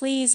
Please